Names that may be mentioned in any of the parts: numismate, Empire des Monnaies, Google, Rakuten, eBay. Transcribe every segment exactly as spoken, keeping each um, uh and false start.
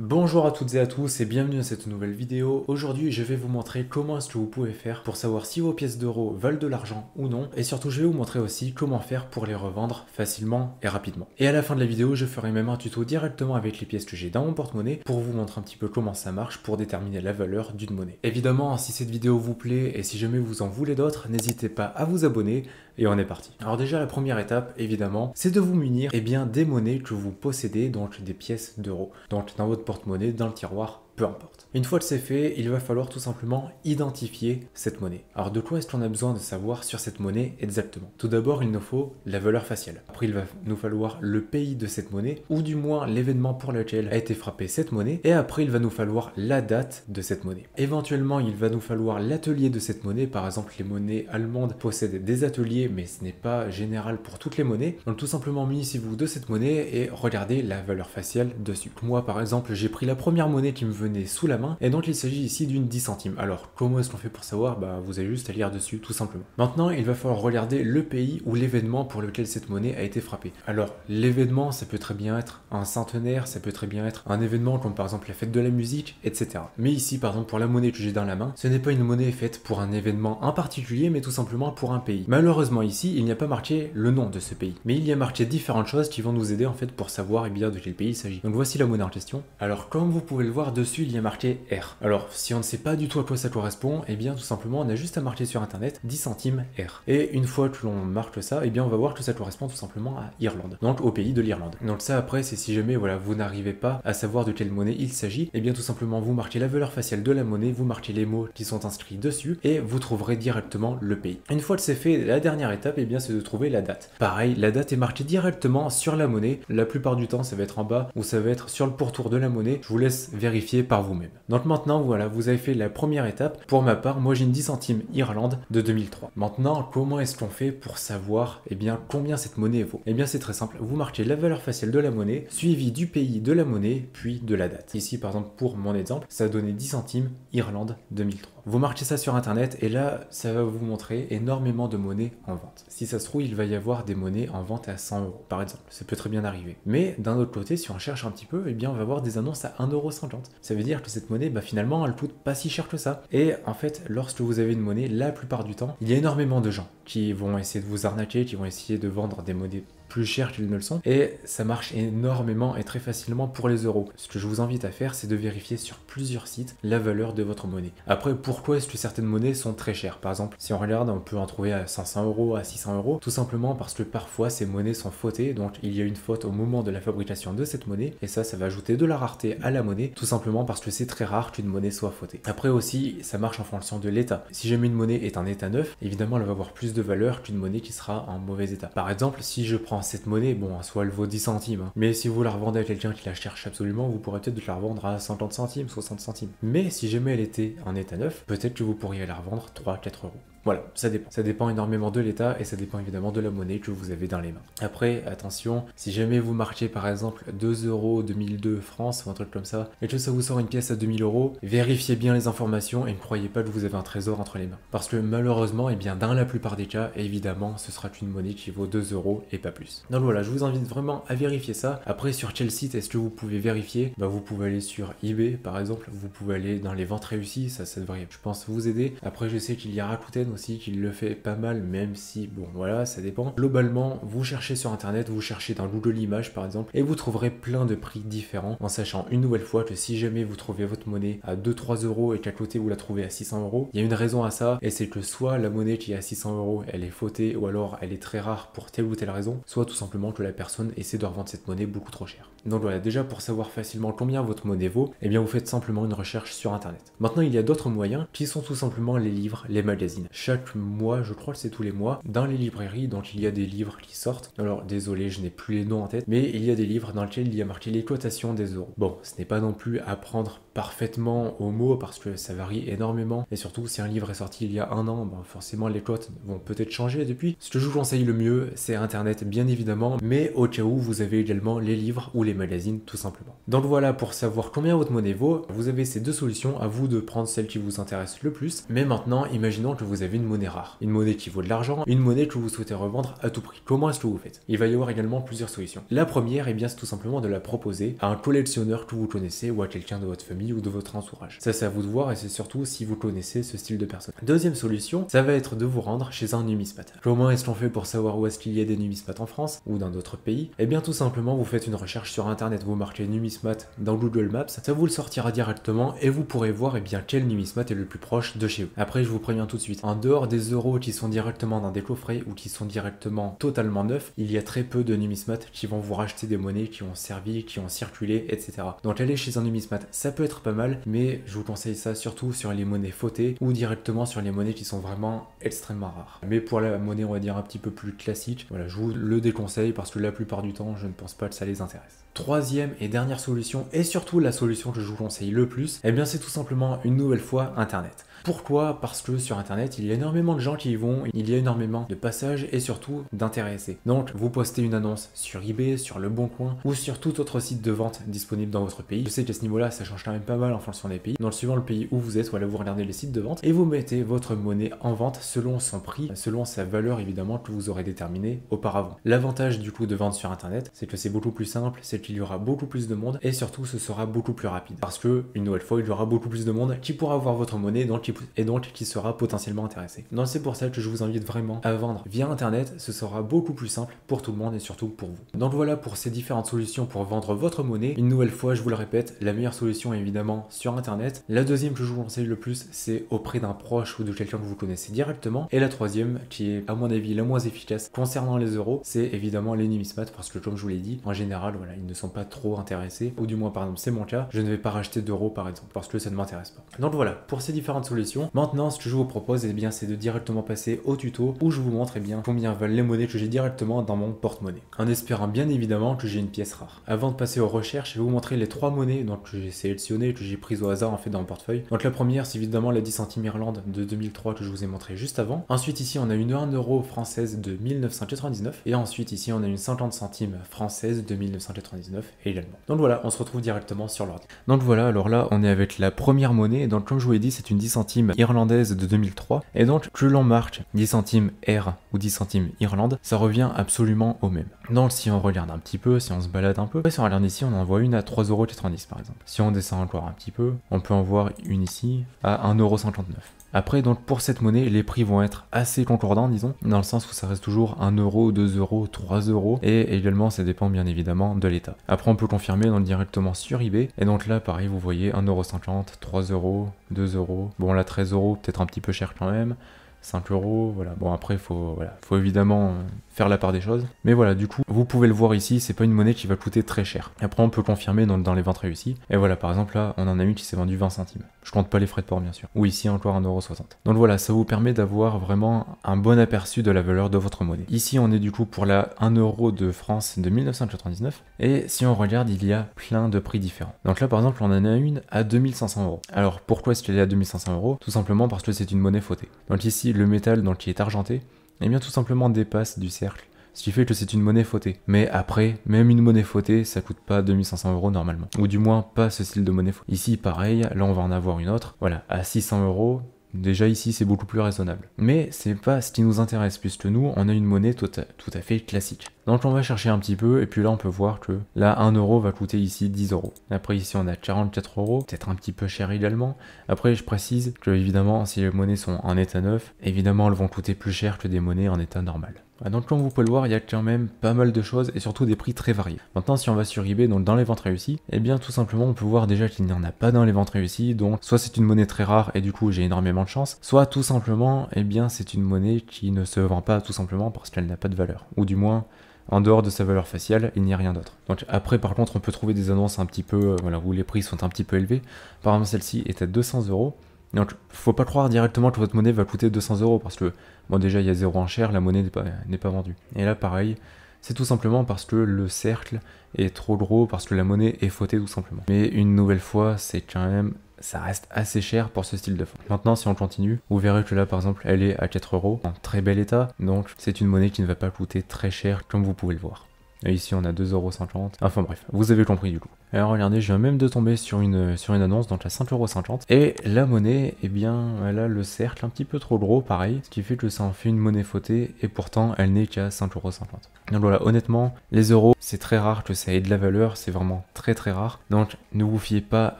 Bonjour à toutes et à tous et bienvenue dans cette nouvelle vidéo. Aujourd'hui je vais vous montrer comment est-ce que vous pouvez faire pour savoir si vos pièces d'euros valent de l'argent ou non, et surtout je vais vous montrer aussi comment faire pour les revendre facilement et rapidement. Et à la fin de la vidéo je ferai même un tuto directement avec les pièces que j'ai dans mon porte-monnaie pour vous montrer un petit peu comment ça marche pour déterminer la valeur d'une monnaie. Évidemment si cette vidéo vous plaît et si jamais vous en voulez d'autres, n'hésitez pas à vous abonner et on est parti. Alors déjà la première étape évidemment c'est de vous munir eh bien, des monnaies que vous possédez, donc des pièces d'euros. Donc dans votre porte-monnaie, dans le tiroir, peu importe. Une fois que c'est fait, il va falloir tout simplement identifier cette monnaie. Alors de quoi est-ce qu'on a besoin de savoir sur cette monnaie exactement? Tout d'abord, il nous faut la valeur faciale. Après, il va nous falloir le pays de cette monnaie, ou du moins l'événement pour lequel a été frappée cette monnaie. Et après, il va nous falloir la date de cette monnaie. Éventuellement, il va nous falloir l'atelier de cette monnaie. Par exemple, les monnaies allemandes possèdent des ateliers, mais ce n'est pas général pour toutes les monnaies. Donc tout simplement, munissez-vous de cette monnaie et regardez la valeur faciale dessus. Moi, par exemple, j'ai pris la première monnaie qui me venait sous la main, et donc il s'agit ici d'une dix centimes. Alors comment est-ce qu'on fait pour savoir? Bah vous avez juste à lire dessus tout simplement. Maintenant il va falloir regarder le pays ou l'événement pour lequel cette monnaie a été frappée. Alors l'événement, ça peut très bien être un centenaire, ça peut très bien être un événement comme par exemple la fête de la musique, et cetera. Mais ici par exemple pour la monnaie que j'ai dans la main, ce n'est pas une monnaie faite pour un événement en particulier, mais tout simplement pour un pays. Malheureusement ici il n'y a pas marqué le nom de ce pays, mais il y a marqué différentes choses qui vont nous aider en fait pour savoir et eh bien de quel pays il s'agit. Donc voici la monnaie en question. Alors comme vous pouvez le voir dessus, il y a marqué R. Alors si on ne sait pas du tout à quoi ça correspond, et eh bien tout simplement on a juste à marquer sur internet dix centimes R. Et une fois que l'on marque ça, et eh bien on va voir que ça correspond tout simplement à Irlande, donc au pays de l'Irlande. Donc ça après c'est si jamais voilà vous n'arrivez pas à savoir de quelle monnaie il s'agit, et eh bien tout simplement vous marquez la valeur faciale de la monnaie, vous marquez les mots qui sont inscrits dessus et vous trouverez directement le pays. Une fois que c'est fait, la dernière étape et eh bien c'est de trouver la date. Pareil, la date est marquée directement sur la monnaie. La plupart du temps ça va être en bas ou ça va être sur le pourtour de la monnaie. Je vous laisse vérifier par vous-même. Donc maintenant voilà, vous avez fait la première étape. Pour ma part, moi j'ai une dix centimes Irlande de deux mille trois. Maintenant, comment est-ce qu'on fait pour savoir eh bien combien cette monnaie vaut? Eh bien c'est très simple, vous marquez la valeur faciale de la monnaie, suivie du pays de la monnaie, puis de la date. Ici par exemple pour mon exemple, ça donnait dix centimes Irlande deux mille trois. Vous marquez ça sur internet et là ça va vous montrer énormément de monnaies en vente. Si ça se trouve, il va y avoir des monnaies en vente à cent euros par exemple, ça peut très bien arriver. Mais d'un autre côté, si on cherche un petit peu, eh bien on va voir des annonces à un euro cinquante. Ça veut dire que cette monnaie, bah, finalement, elle coûte pas si cher que ça. Et en fait, lorsque vous avez une monnaie, la plupart du temps, il y a énormément de gens qui vont essayer de vous arnaquer, qui vont essayer de vendre des monnaies plus chères qu'ils ne le sont, et ça marche énormément et très facilement pour les euros. Ce que je vous invite à faire, c'est de vérifier sur plusieurs sites la valeur de votre monnaie. Après, pourquoi est-ce que certaines monnaies sont très chères? Par exemple, si on regarde, on peut en trouver à cinq cents euros, à six cents euros, tout simplement parce que parfois ces monnaies sont fautées, donc il y a une faute au moment de la fabrication de cette monnaie, et ça, ça va ajouter de la rareté à la monnaie, tout simplement parce que c'est très rare qu'une monnaie soit fautée. Après aussi, ça marche en fonction de l'état. Si jamais une monnaie est en état neuf, évidemment, elle va avoir plus de valeur qu'une monnaie qui sera en mauvais état. Par exemple, si je prends cette monnaie, bon, soit elle vaut dix centimes, hein. Mais si vous la revendez à quelqu'un qui la cherche absolument, vous pourrez peut-être la revendre à cinquante centimes, soixante centimes. Mais si jamais elle était en état neuf, peut-être que vous pourriez la revendre trois à quatre euros. Voilà, ça dépend. Ça dépend énormément de l'état et ça dépend évidemment de la monnaie que vous avez dans les mains. Après, attention, si jamais vous marquez par exemple deux euros, deux mille deux France ou un truc comme ça, et que ça vous sort une pièce à deux mille euros, vérifiez bien les informations et ne croyez pas que vous avez un trésor entre les mains. Parce que malheureusement, et eh bien dans la plupart des cas, évidemment, ce sera qu'une monnaie qui vaut deux euros et pas plus. Donc voilà, je vous invite vraiment à vérifier ça. Après, sur quel site est-ce que vous pouvez vérifier? Bah, vous pouvez aller sur eBay par exemple, vous pouvez aller dans les ventes réussies, ça, ça devrait, je pense, vous aider. Après, je sais qu'il y a Rakuten aussi qu'il le fait pas mal, même si bon voilà, ça dépend. Globalement, vous cherchez sur internet, vous cherchez dans Google Images par exemple, et vous trouverez plein de prix différents, en sachant une nouvelle fois que si jamais vous trouvez votre monnaie à deux trois euros et qu'à côté vous la trouvez à six cents euros, il y a une raison à ça, et c'est que soit la monnaie qui est à six cents euros elle est fautée, ou alors elle est très rare pour telle ou telle raison, soit tout simplement que la personne essaie de revendre cette monnaie beaucoup trop chère. Donc voilà, déjà pour savoir facilement combien votre monnaie vaut, et eh bien vous faites simplement une recherche sur internet. Maintenant, il y a d'autres moyens qui sont tout simplement les livres, les magazines. Chaque mois, je crois que c'est tous les mois, dans les librairies, donc il y a des livres qui sortent. Alors désolé, je n'ai plus les noms en tête, mais il y a des livres dans lesquels il y a marqué les cotations des euros. Bon, ce n'est pas non plus à prendre parfaitement au mot parce que ça varie énormément, et surtout si un livre est sorti il y a un an, ben, forcément les cotes vont peut-être changer depuis. Ce que je vous conseille le mieux, c'est internet bien évidemment, mais au cas où vous avez également les livres ou les magazines tout simplement. Donc voilà, pour savoir combien votre monnaie vaut, vous avez ces deux solutions, à vous de prendre celle qui vous intéresse le plus. Mais maintenant, imaginons que vous avez avez une monnaie rare, une monnaie qui vaut de l'argent, une monnaie que vous souhaitez revendre à tout prix. Comment est-ce que vous faites? Il va y avoir également plusieurs solutions. La première, eh bien, c'est tout simplement de la proposer à un collectionneur que vous connaissez ou à quelqu'un de votre famille ou de votre entourage. Ça, c'est à vous de voir et c'est surtout si vous connaissez ce style de personne. Deuxième solution, ça va être de vous rendre chez un numismate. Comment est-ce qu'on fait pour savoir où est-ce qu'il y a des numismates en France ou dans d'autres pays? Eh bien, tout simplement, vous faites une recherche sur internet, vous marquez numismate dans Google Maps, ça vous le sortira directement et vous pourrez voir eh bien quel numismate est le plus proche de chez vous. Après, je vous préviens tout de suite, en dehors des euros qui sont directement dans des coffrets ou qui sont directement totalement neufs, il y a très peu de numismates qui vont vous racheter des monnaies qui ont servi, qui ont circulé, et cetera. Donc aller chez un numismate, ça peut être pas mal, mais je vous conseille ça surtout sur les monnaies fautées ou directement sur les monnaies qui sont vraiment extrêmement rares. Mais pour la monnaie, on va dire un petit peu plus classique, voilà, je vous le déconseille parce que la plupart du temps, je ne pense pas que ça les intéresse. Troisième et dernière solution, et surtout la solution que je vous conseille le plus, eh bien c'est tout simplement une nouvelle fois Internet. Pourquoi? Parce que sur Internet, il y a énormément de gens qui y vont, il y a énormément de passages et surtout d'intéressés. Donc, vous postez une annonce sur eBay, sur Le Bon Coin ou sur tout autre site de vente disponible dans votre pays. Je sais qu'à ce niveau-là, ça change quand même pas mal en fonction des pays. Dans le suivant le pays où vous êtes, voilà, vous regardez les sites de vente et vous mettez votre monnaie en vente selon son prix, selon sa valeur évidemment que vous aurez déterminée auparavant. L'avantage du coup de vendre sur Internet, c'est que c'est beaucoup plus simple, c'est qu'il y aura beaucoup plus de monde et surtout, ce sera beaucoup plus rapide. Parce que, une nouvelle fois, il y aura beaucoup plus de monde qui pourra avoir votre monnaie donc et donc qui sera potentiellement intéressé. Donc c'est pour ça que je vous invite vraiment à vendre via internet, ce sera beaucoup plus simple pour tout le monde et surtout pour vous. Donc voilà pour ces différentes solutions pour vendre votre monnaie. Une nouvelle fois, je vous le répète, la meilleure solution est évidemment sur internet. La deuxième que je vous conseille le plus, c'est auprès d'un proche ou de quelqu'un que vous connaissez directement. Et la troisième, qui est à mon avis la moins efficace concernant les euros, c'est évidemment les numismates parce que comme je vous l'ai dit, en général, voilà, ils ne sont pas trop intéressés, ou du moins par exemple c'est mon cas, je ne vais pas racheter d'euros par exemple parce que ça ne m'intéresse pas. Donc voilà pour ces différentes solutions. Maintenant, ce que je vous propose, eh bien, c'est de directement passer au tuto où je vous montre eh bien, combien valent les monnaies que j'ai directement dans mon porte-monnaie, en espérant bien évidemment que j'ai une pièce rare. Avant de passer aux recherches, je vais vous montrer les trois monnaies donc, que j'ai sélectionnées, que j'ai prises au hasard en fait dans mon portefeuille. Donc la première, c'est évidemment la dix centimes Irlande de deux mille trois que je vous ai montré juste avant. Ensuite, ici, on a une un euro française de mille neuf cent quatre-vingt-dix-neuf. Et ensuite, ici, on a une cinquante centimes française de mille neuf cent quatre-vingt-dix-neuf également. Donc voilà, on se retrouve directement sur l'ordre. Donc voilà, alors là, on est avec la première monnaie. Donc comme je vous l'ai dit, c'est une dix centimes irlandaise de deux mille trois et donc que l'on marque dix centimes R ou dix centimes Irlande, ça revient absolument au même. Donc si on regarde un petit peu, si on se balade un peu, si on regarde ici, on en voit une à trois euros quatre-vingt-dix par exemple. Si on descend encore un petit peu, on peut en voir une ici à un euro cinquante-neuf. Après, donc pour cette monnaie, les prix vont être assez concordants, disons, dans le sens où ça reste toujours un euro, deux euros, trois euros, et également ça dépend bien évidemment de l'état. Après, on peut confirmer donc directement sur eBay, et donc là, pareil, vous voyez un euro cinquante, trois euros, deux euros, bon là treize euros, peut-être un petit peu cher quand même, cinq euros, voilà. Bon, après, il faut, voilà, faut évidemment faire la part des choses. Mais voilà, du coup, vous pouvez le voir ici, c'est pas une monnaie qui va coûter très cher. Après, on peut confirmer dans, dans les ventes réussies. Et voilà, par exemple, là, on en a une qui s'est vendue vingt centimes. Je compte pas les frais de port, bien sûr. Ou ici, encore un euro soixante. Donc voilà, ça vous permet d'avoir vraiment un bon aperçu de la valeur de votre monnaie. Ici, on est du coup pour la un euro de France de mille neuf cent quatre-vingt-dix-neuf. Et si on regarde, il y a plein de prix différents. Donc là, par exemple, on en a une à deux mille cinq cents euros. Alors, pourquoi est-ce qu'elle est à deux mille cinq cents euros? Tout simplement parce que c'est une monnaie fautée. Donc ici, le métal donc qui est argenté, eh bien tout simplement dépasse du cercle, ce qui fait que c'est une monnaie fautée. Mais après, même une monnaie fautée, ça coûte pas deux mille cinq cents euros normalement, ou du moins pas ce style de monnaie fautée. Ici pareil, là on va en avoir une autre, voilà, à six cents euros. Déjà ici c'est beaucoup plus raisonnable. Mais c'est pas ce qui nous intéresse puisque nous on a une monnaie tout à, tout à fait classique. Donc on va chercher un petit peu et puis là on peut voir que là un euro va coûter ici dix euros. Après ici on a quarante-quatre euros, peut-être un petit peu cher également. Après je précise que évidemment si les monnaies sont en état neuf, évidemment elles vont coûter plus cher que des monnaies en état normal. Donc comme vous pouvez le voir, il y a quand même pas mal de choses et surtout des prix très variés. Maintenant si on va sur eBay, donc dans les ventes réussies, eh bien tout simplement on peut voir déjà qu'il n'y en a pas dans les ventes réussies, donc soit c'est une monnaie très rare et du coup j'ai énormément de chance, soit tout simplement eh bien c'est une monnaie qui ne se vend pas tout simplement parce qu'elle n'a pas de valeur, ou du moins en dehors de sa valeur faciale, il n'y a rien d'autre. Donc après, par contre, on peut trouver des annonces un petit peu, euh, voilà, où les prix sont un petit peu élevés. Par exemple, celle-ci est à deux cents euros. Donc, faut pas croire directement que votre monnaie va coûter deux cents euros parce que, bon, déjà, il y a zéro enchère, la monnaie n'est pas, n'est pas vendue. Et là, pareil, c'est tout simplement parce que le cercle est trop gros, parce que la monnaie est fautée, tout simplement. Mais une nouvelle fois, c'est quand même, ça reste assez cher pour ce style de fonds. Maintenant, si on continue, vous verrez que là, par exemple, elle est à quatre euros, en très bel état. Donc, c'est une monnaie qui ne va pas coûter très cher, comme vous pouvez le voir. Et ici, on a deux euros cinquante. Enfin bref, vous avez compris du coup. Alors regardez, je viens même de tomber sur une, sur une annonce, donc à cinq euros cinquante. Et la monnaie, eh bien, elle a le cercle un petit peu trop gros, pareil. Ce qui fait que ça en fait une monnaie faussée, et pourtant, elle n'est qu'à cinq euros cinquante. Donc voilà, honnêtement, les euros, c'est très rare que ça ait de la valeur, c'est vraiment très très rare. Donc ne vous fiez pas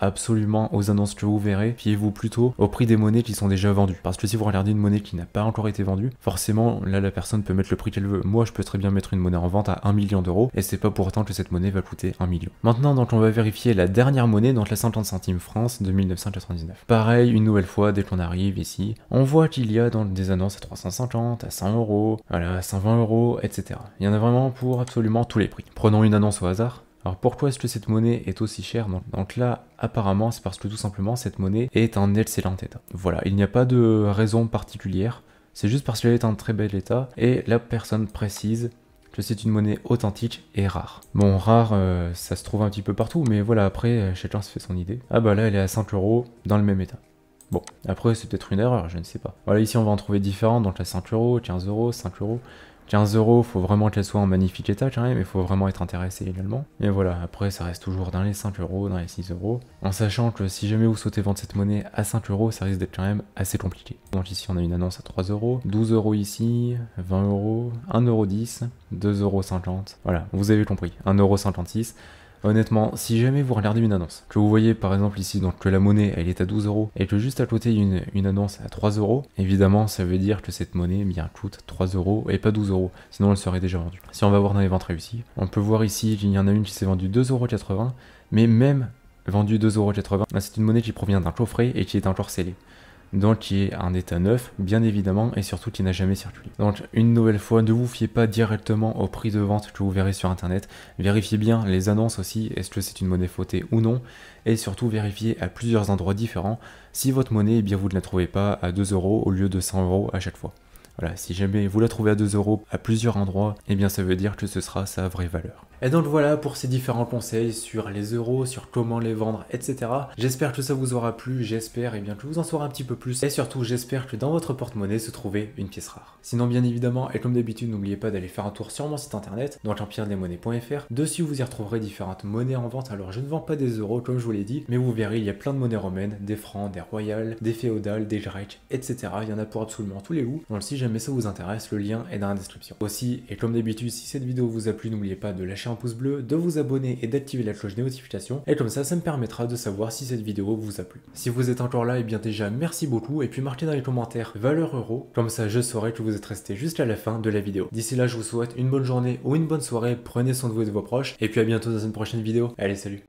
absolument aux annonces que vous verrez, fiez-vous plutôt au prix des monnaies qui sont déjà vendues. Parce que si vous regardez une monnaie qui n'a pas encore été vendue, forcément, là, la personne peut mettre le prix qu'elle veut. Moi, je peux très bien mettre une monnaie en vente à un million d'euros, et c'est pas pour autant que cette monnaie va coûter un million. Maintenant, donc, on va vérifier la dernière monnaie, donc la cinquante centimes France de mille neuf cent quatre-vingt-dix-neuf. Pareil, une nouvelle fois, dès qu'on arrive ici, on voit qu'il y a dans des annonces à trois cent cinquante, à cent euros, voilà, à cent vingt euros, et cetera. Il y en a vraiment pour absolument tous les prix. Prenons une annonce au hasard. Alors pourquoi est-ce que cette monnaie est aussi chère? Donc, donc là, apparemment, c'est parce que tout simplement, cette monnaie est en excellent état. Voilà, il n'y a pas de raison particulière, c'est juste parce qu'elle est en très bel état, et la personne précise que c'est une monnaie authentique et rare. Bon, rare, euh, ça se trouve un petit peu partout, mais voilà, après, chacun se fait son idée. Ah bah là, elle est à cinq euros, dans le même état. Bon, après, c'est peut-être une erreur, je ne sais pas. Voilà, ici, on va en trouver différents, donc à cinq euros, quinze euros, cinq euros... quinze euros, faut vraiment qu'elle soit en magnifique état quand même, mais faut vraiment être intéressé également. Mais voilà, après ça reste toujours dans les cinq euros, dans les six euros, en sachant que si jamais vous souhaitez vendre cette monnaie à cinq euros, ça risque d'être quand même assez compliqué. Donc ici on a une annonce à trois euros, douze euros ici, vingt euros, un euro dix, deux euros cinquante, voilà, vous avez compris, un euro cinquante-six. Honnêtement, si jamais vous regardez une annonce, que vous voyez par exemple ici donc que la monnaie elle est à douze euros et que juste à côté il y a une, une annonce à trois euros, évidemment ça veut dire que cette monnaie bien coûte trois euros et pas douze euros, sinon elle serait déjà vendue. Si on va voir dans les ventes réussies, on peut voir ici qu'il y en a une qui s'est vendue deux euros quatre-vingts, mais même vendue deux euros quatre-vingts, c'est une monnaie qui provient d'un coffret et qui est encore scellée. Donc qui est un état neuf, bien évidemment, et surtout qui n'a jamais circulé. Donc une nouvelle fois, ne vous fiez pas directement au prix de vente que vous verrez sur internet, vérifiez bien les annonces aussi, est-ce que c'est une monnaie faussée ou non, et surtout vérifiez à plusieurs endroits différents si votre monnaie, eh bien vous ne la trouvez pas à deux euros au lieu de cent euros à chaque fois. Voilà, si jamais vous la trouvez à deux euros à plusieurs endroits, eh bien ça veut dire que ce sera sa vraie valeur. Et donc voilà pour ces différents conseils sur les euros, sur comment les vendre, et cetera. J'espère que ça vous aura plu, j'espère eh bien que vous en saurez un petit peu plus, et surtout j'espère que dans votre porte-monnaie se trouvait une pièce rare. Sinon bien évidemment, et comme d'habitude, n'oubliez pas d'aller faire un tour sur mon site internet, donc empire des monnaies point F R. Dessus vous y retrouverez différentes monnaies en vente, alors je ne vends pas des euros comme je vous l'ai dit, mais vous verrez il y a plein de monnaies romaines, des francs, des royales, des féodales, des grecs, et cetera. Il y en a pour absolument tous les goûts. Donc si jamais ça vous intéresse, le lien est dans la description. Aussi, et comme d'habitude, si cette vidéo vous a plu, n'oubliez pas de lâcher un pouce bleu, de vous abonner et d'activer la cloche des notifications, et comme ça, ça me permettra de savoir si cette vidéo vous a plu. Si vous êtes encore là, et bien déjà, merci beaucoup, et puis marquez dans les commentaires valeur euro, comme ça je saurai que vous êtes resté jusqu'à la fin de la vidéo. D'ici là, je vous souhaite une bonne journée ou une bonne soirée, prenez soin de vous et de vos proches, et puis à bientôt dans une prochaine vidéo. Allez, salut!